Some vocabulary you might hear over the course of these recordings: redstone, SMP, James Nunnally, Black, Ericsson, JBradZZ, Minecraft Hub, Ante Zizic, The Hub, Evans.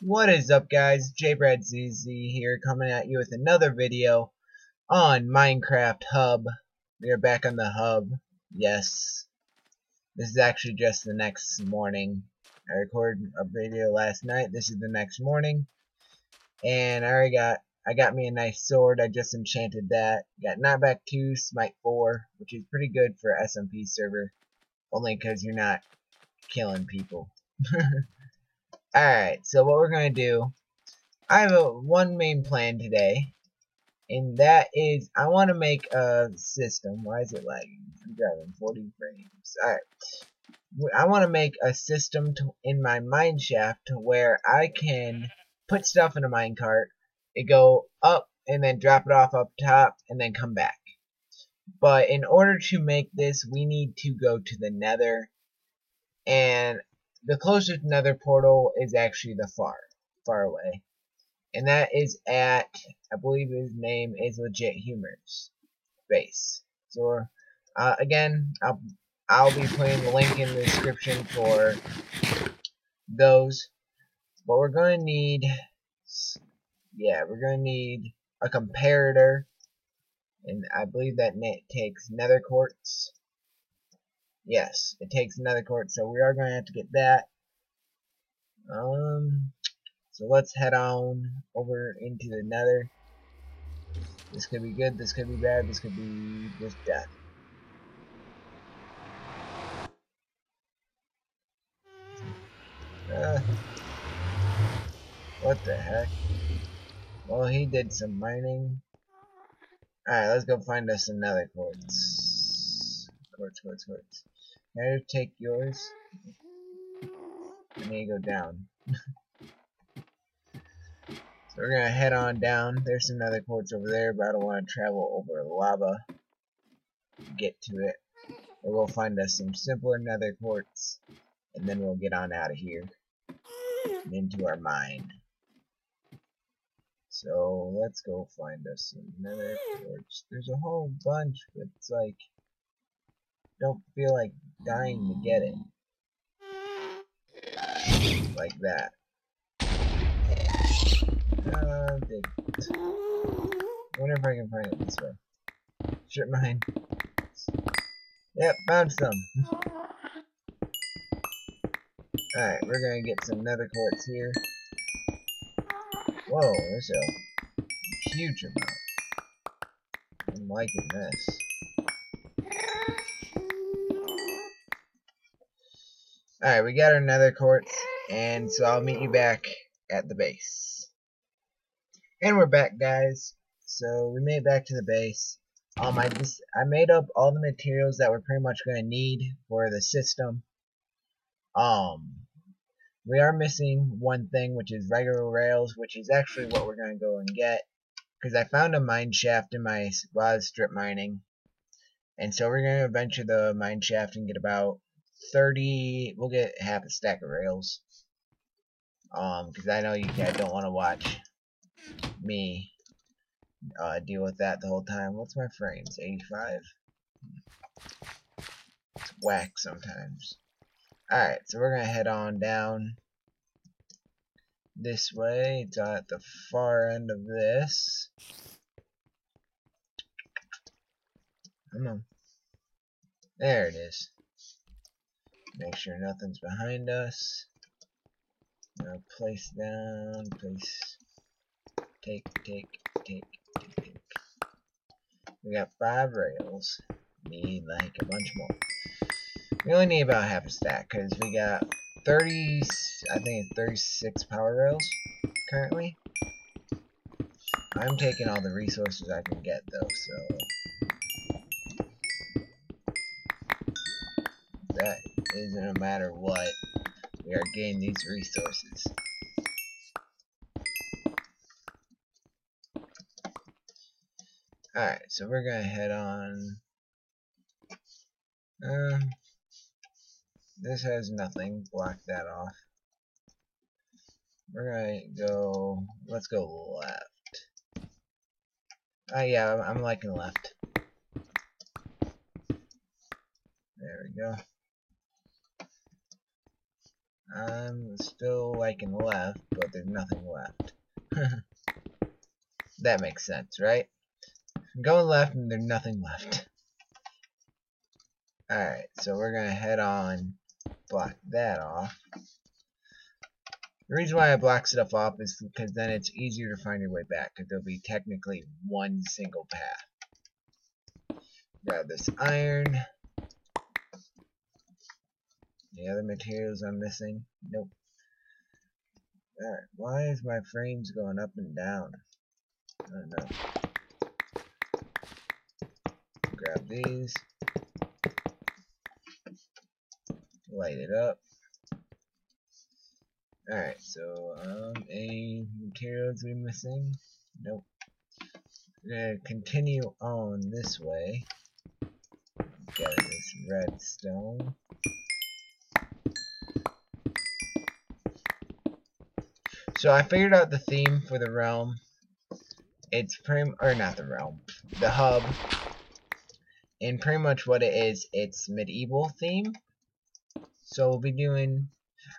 What is up, guys? JBradZZ here, coming at you with another video on Minecraft Hub. We are back on the Hub. Yes, this is actually just the next morning. I recorded a video last night. This is the next morning, and I already got me a nice sword. I just enchanted that. Got knockback 2, smite 4, which is pretty good for SMP server, only because you're not killing people. Alright, so what we're going to do, I have one main plan today, and that is I want to make a system. Why is it lagging? I'm driving 40 frames. Alright, I want to make a system in my mineshaft where I can put stuff in a minecart, it go up, and then drop it off up top, and then come back. But in order to make this, we need to go to the Nether, and the closest Nether portal is actually the far away, and that is at, I believe his name is Legit Humor's base. So again, I'll be putting the link in the description for those. But we're gonna need, a comparator, and I believe that takes Nether quartz. Yes, it takes another quartz, so we are going to have to get that. So let's head on over into the Nether. This could be good, this could be bad, this could be just death. What the heck? Well, he did some mining. Alright, let's go find us another quartz. Quartz. Can I take yours? I need to go down. So we're gonna head on down. There's another quartz over there, but I don't want to travel over lava to get to it. But we'll find us some simpler nether quartz, and then we'll get on out of here and into our mine. So let's go find us some nether quartz. There's a whole bunch, but it's like, don't feel like dying to get it. Like that. I wonder if I can find it this way. Strip mine. Yep, found some. Alright, we're gonna get some nether quartz here. Whoa, there's a huge amount. I'm liking this. Alright, we got our nether quartz, and so I'll meet you back at the base. And we're back, guys. So we made it back to the base. I made up all the materials that we're pretty much going to need for the system. We are missing one thing, which is regular rails, which is actually what we're going to go and get, because I found a mine shaft in my while strip mining. And so we're going to venture the mine shaft and get about 30, we'll get half a stack of rails, because I know you guys don't want to watch me deal with that the whole time. What's my frames? 85. It's whack sometimes. Alright, so we're gonna head on down this way. It's at the far end of this. Come on. There it is. Make sure nothing's behind us. Now place down, place. Take. We got 5 rails. Need like a bunch more. We only need about half a stack, because we got 30, I think it's 36 power rails currently. I'm taking all the resources I can get though, so that is, no matter what, we are getting these resources. Alright, so we're gonna head on. This has nothing, block that off. We're gonna go, let's go left. Yeah, I'm liking left. There we go. I'm still liking left, but there's nothing left. That makes sense, right? I'm going left and there's nothing left. Alright, so we're gonna head on, block that off. The reason why I blocks it off is because then it's easier to find your way back, because there'll be technically one single path. Grab this iron. Any other materials I'm missing? Nope. Alright, why is my frames going up and down? I don't know. Grab these. Light it up. Alright, so any materials we're missing? Nope. We're gonna continue on this way. Got this redstone. So I figured out the theme for the realm. It's pretty, or not the realm, the hub. And pretty much what it is, it's medieval theme. So we'll be doing,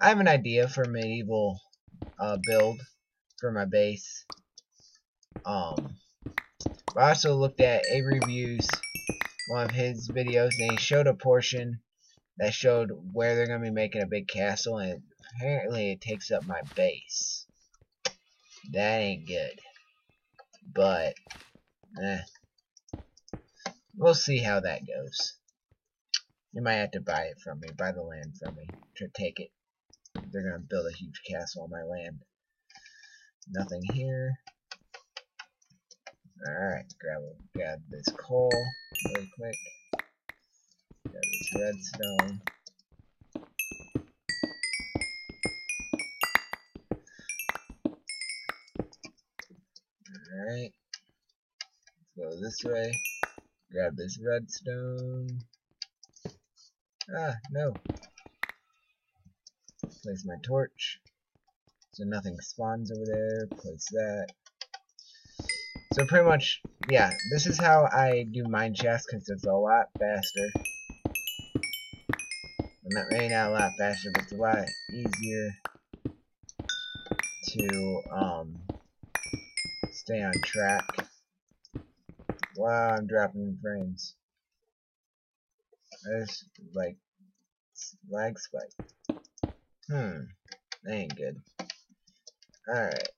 I have an idea for a medieval build for my base. I also looked at Avery View's, one of his videos, and he showed a portion that showed where they're going to be making a big castle, and apparently it takes up my base. That ain't good. But, we'll see how that goes. You might have to buy it from me, buy the land from me to take it. They're gonna build a huge castle on my land. Nothing here. Alright, grab this coal really quick. Grab this redstone. Alright. Let's go this way. Grab this redstone. Ah, no. Place my torch. So nothing spawns over there. Place that. So pretty much, yeah, this is how I do mine shafts, because it's a lot faster. Not really not a lot faster, but it's a lot easier to stay on track. Wow, I'm dropping frames. There's like lag spike. That ain't good. Alright.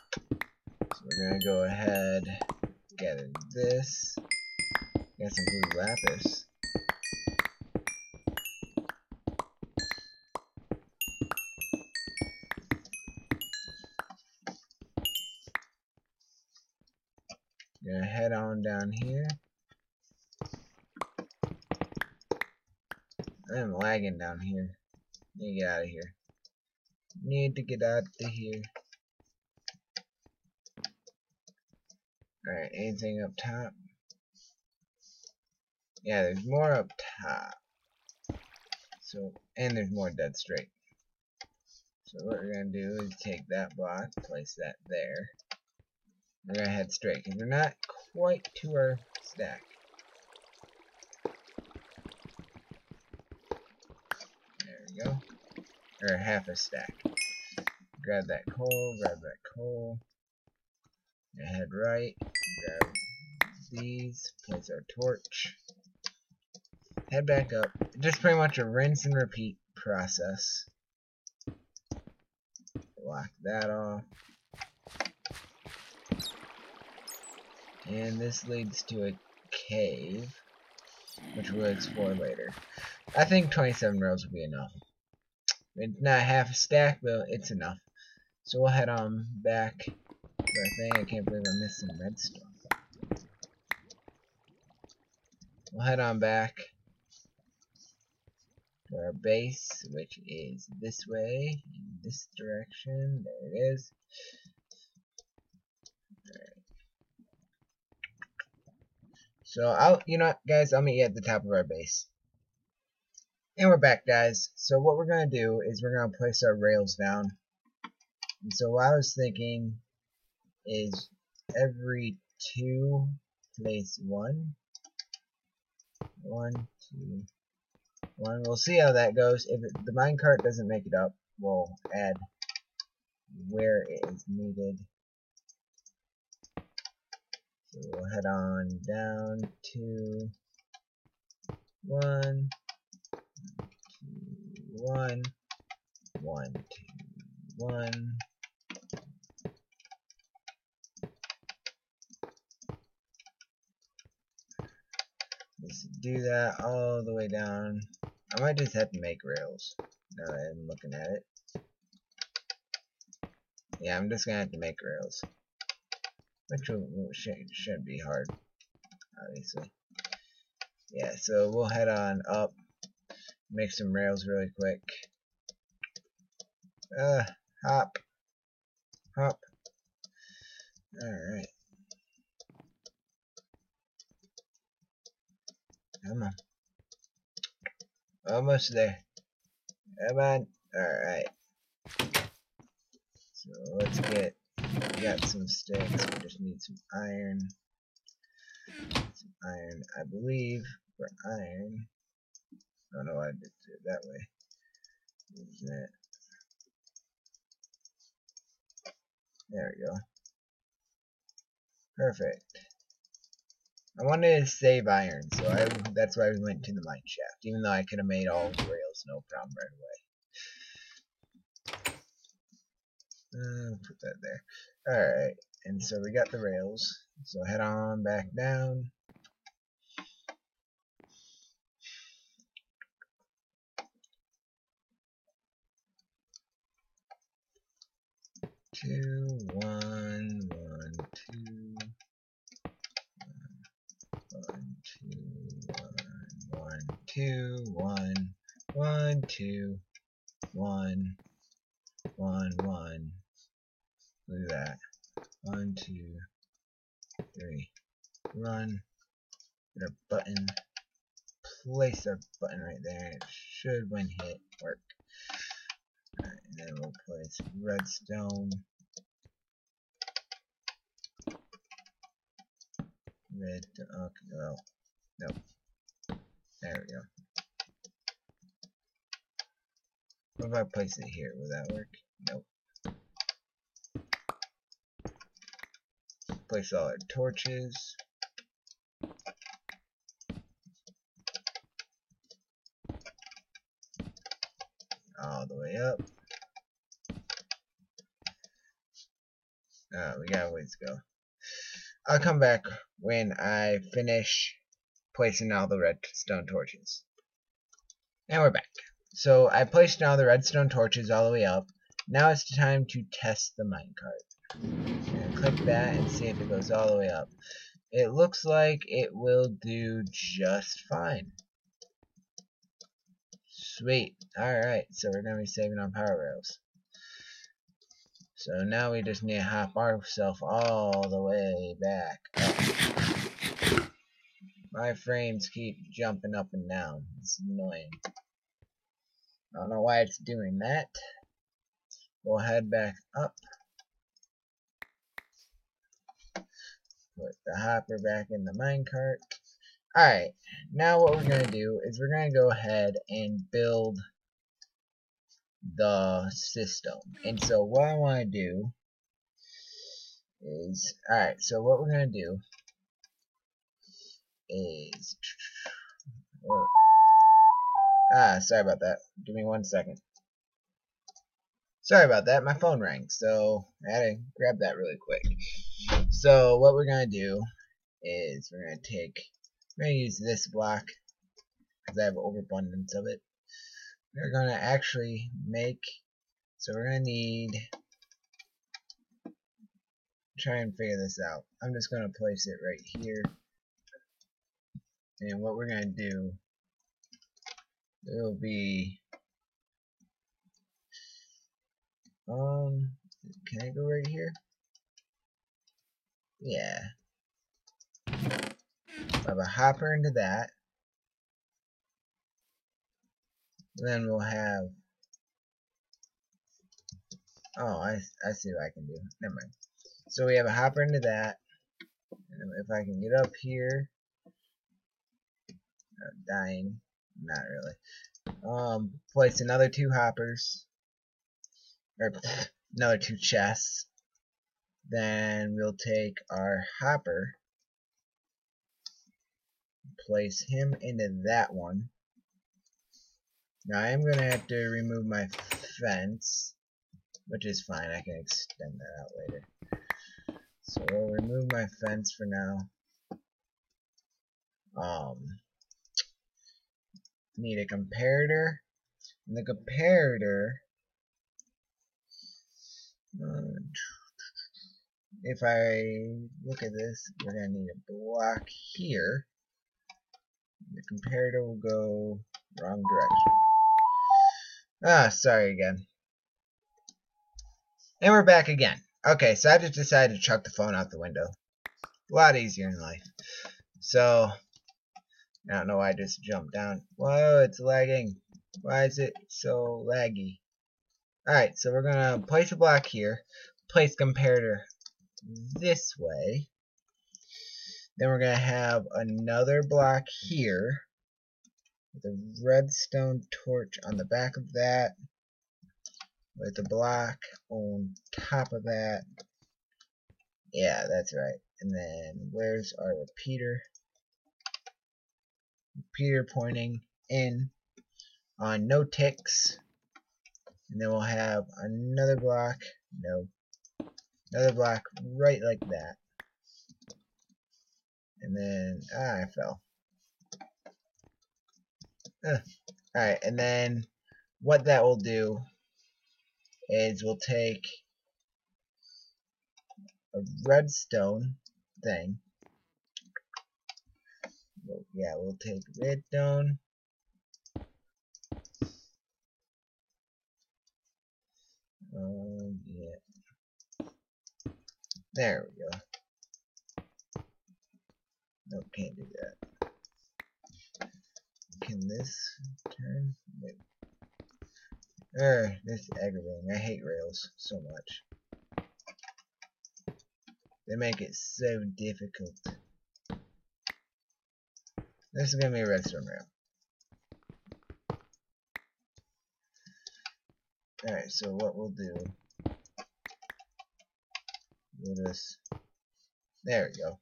So we're gonna go ahead, gather this. Got some blue lapis. Gonna head on down here. I'm lagging down here. Need to get out of here. Need to get out of here. Alright, anything up top? Yeah, there's more up top. So, and there's more dead straight. So what we're gonna do is take that block, place that there. We're gonna head straight, because we're not quite to our stack. There we go. Or half a stack. Grab that coal, grab that coal. Head right, grab these, place our torch. Head back up. Just pretty much a rinse and repeat process. Block that off. And this leads to a cave, which we'll explore later. I think 27 rows will be enough. It's not half a stack, but it's enough. So we'll head on back to our thing. I can't believe I missed some redstone. We'll head on back to our base, which is this way, in this direction. There it is. So, you know what, guys, I'll meet you at the top of our base. And we're back, guys. So what we're going to do is we're going to place our rails down. And so what I was thinking is every two, place one. One, two, one. We'll see how that goes. If the minecart doesn't make it up, we'll add where it is needed. So we'll head on down to 1, 2, 1, 1, 2, 1. Let's do that all the way down. I might just have to make rails now that I'm looking at it. Yeah, I'm just gonna have to make rails, which shouldn't be hard, obviously. Yeah, so we'll head on up, make some rails really quick. Hop, hop. All right. Come on. Almost there. Come on. Alright. So let's get. We got some sticks. We just need some iron. Some iron, I believe. For iron. I don't know why I did it that way. What is that? There we go. Perfect. I wanted to save iron, so that's why we went to the mine shaft, even though I could have made all the rails no problem right away. Put that there. Alright, and so we got the rails, so head on back down. Two, one, 1, 2. 1, 2, 1, 1, 2, 1, 1, 2, 1, 1, 1. Do that. 1, 2, 3. Run. Get our button. Place our button right there. It should, when hit, work. Alright, and then we'll place redstone. Red, okay, well, no. There we go. What if I place it here? Will that work? Nope. Place all our torches. All the way up. We got a ways to go. I'll come back when I finish placing all the redstone torches. And we're back. So I placed all the redstone torches all the way up. Now it's time to test the minecart. I'm going to click that and see if it goes all the way up. It looks like it will do just fine. Sweet. Alright, so we're going to be saving on power rails. So now we just need to hop ourselves all the way back up. My frames keep jumping up and down. It's annoying. I don't know why it's doing that. We'll head back up. Put the hopper back in the minecart. Alright, now what we're going to do is we're going to go ahead and build the system. And so what I want to do is, alright, so what we're going to do is, oh, sorry about that, give me 1 second. Sorry about that, my phone rang, so I had to grab that really quick. So what we're going to do is we're going to take, we're going to use this block because I have overabundance of it. We're going to actually make, so we're going to need, try and figure this out. I'm just going to place it right here. And what we're going to do, it'll be, can I go right here? Yeah. I have a hopper into that. Then we'll have, oh, I see what I can do. Never mind. So we have a hopper into that. And if I can get up here, I'm dying. Not really. Place another 2 hoppers. Or another 2 chests. Then we'll take our hopper. Place him into that one. Now I am going to have to remove my fence, which is fine, I can extend that out later. So we'll remove my fence for now. Need a comparator. And the comparator, if I look at this, we're going to need a block here. The comparator will go wrong direction. Ah, sorry again. And we're back again. Okay, so I just decided to chuck the phone out the window. A lot easier in life. So, I don't know why I just jumped down. Whoa, it's lagging. Why is it so laggy? Alright, so we're going to place a block here. Place comparator this way. Then we're going to have another block here. With a redstone torch on the back of that. With a block on top of that. Yeah, that's right. And then where's our repeater? Repeater pointing in on no ticks. And then we'll have another block. No. Another block right like that. And then, I fell. Alright, and then what that will do is we'll take a redstone thing. Yeah, we'll take redstone. Yeah. There we go. Nope, can't do that. Can this turn? Wait. This is aggravating. I hate rails so much. They make it so difficult. This is going to be a redstone rail. Alright, so what we'll do... We'll just... There we go.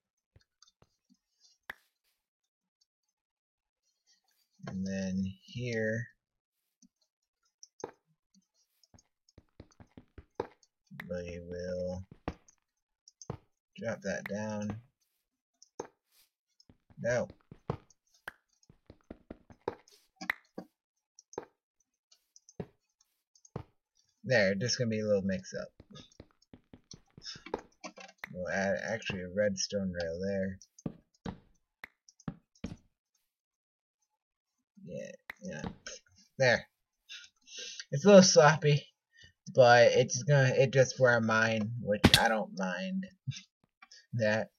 And then here we will drop that down. No. There, just gonna be a little mix up. We'll add actually a redstone rail there. Yeah, there. It's a little sloppy, but it's gonna. It just for a mine, which I don't mind. That.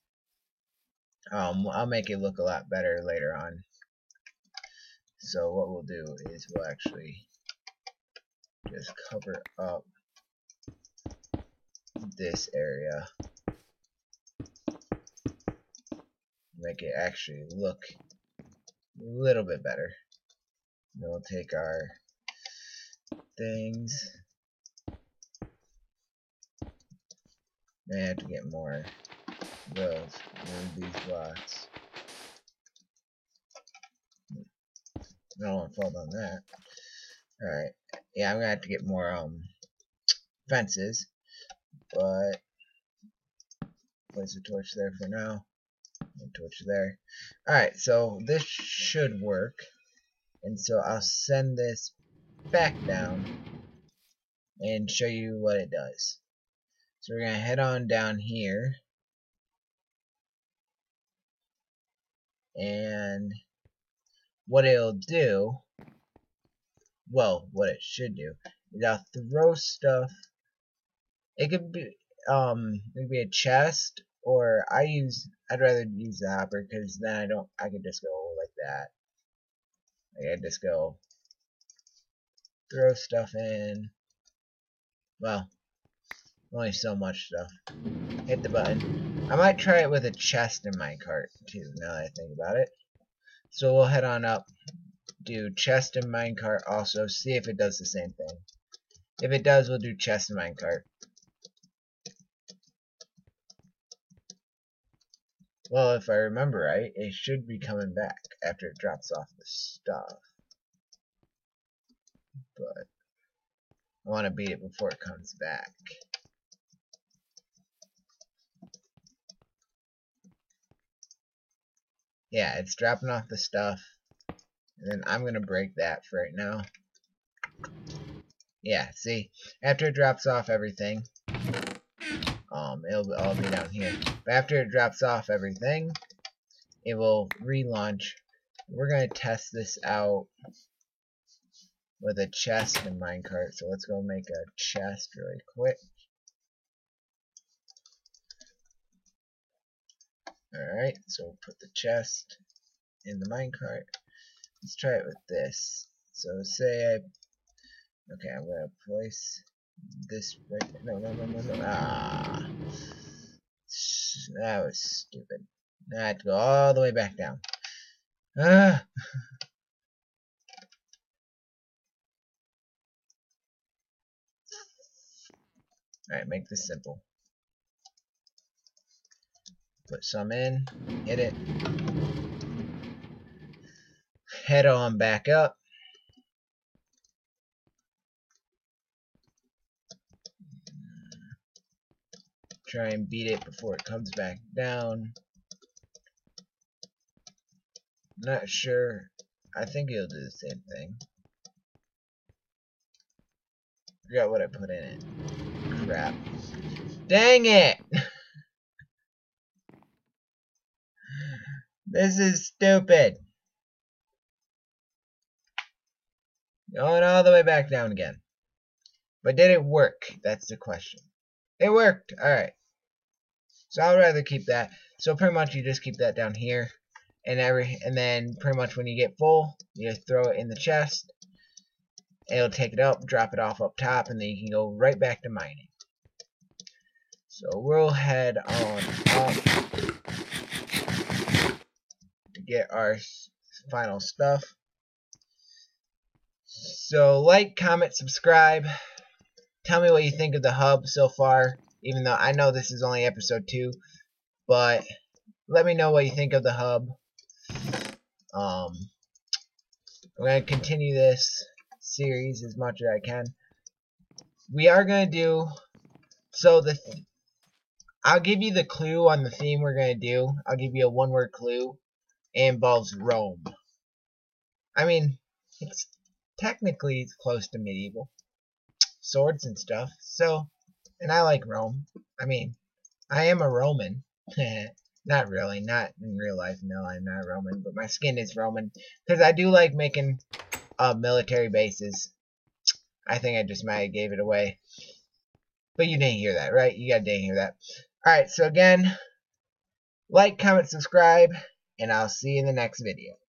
I'll make it look a lot better later on. So what we'll do is we'll actually just cover up this area, make it actually look a little bit better. We'll take our things. I have to get more of those. Move these blocks. I don't want to fall down that. Alright. Yeah, I'm going to have to get more fences. But place a torch there for now. A torch there. Alright, so this should work. And so I'll send this back down and show you what it does. So we're going to head on down here. And what it'll do, well, what it should do, is I'll throw stuff. It could be a chest, or I'd rather use the hopper, because then I could just go like that. I just go throw stuff in. Well, only so much stuff. Hit the button. I might try it with a chest in my cart too, now that I think about it. So we'll head on up do chest and minecart also, see if it does the same thing. If it does, we'll do chest and minecart. Well, if I remember right, it should be coming back after it drops off the stuff. But I want to beat it before it comes back. Yeah, it's dropping off the stuff. And then I'm going to break that for right now. Yeah, see? After it drops off everything, it'll all be down here. But after it drops off everything, it will relaunch. We're going to test this out with a chest and minecart. So let's go make a chest really quick. Alright, so we'll put the chest in the minecart. Let's try it with this. So say I'm gonna place this right there. No. Ah, that was stupid. Now I have to go all the way back down. Ah. Alright, make this simple. Put some in, hit it, head on back up, try and beat it before it comes back down. Not sure, I think it'll do the same thing. Forgot what I put in it. Crap. Dang it! This is stupid. Going all the way back down again. But did it work? That's the question. It worked. Alright. So I'd rather keep that. So pretty much you just keep that down here. And then pretty much when you get full, you just throw it in the chest. It'll take it up, drop it off up top, and then you can go right back to mining. So we'll head on up. Get our final stuff. So like, comment, subscribe. Tell me what you think of the hub so far, even though I know this is only episode 2, but let me know what you think of the hub. I'm going to continue this series as much as I can. We are going to do I'll give you the clue on the theme we're going to do. I'll give you a one-word clue. It involves Rome. I mean, it's close to medieval. Swords and stuff. So, and I like Rome. I mean, I am a Roman. Not really. Not in real life. No, I'm not Roman. But my skin is Roman. Because I do like making military bases. I think I just might have gave it away. But you didn't hear that, right? You guys didn't hear that. Alright, so again, like, comment, subscribe. And I'll see you in the next video.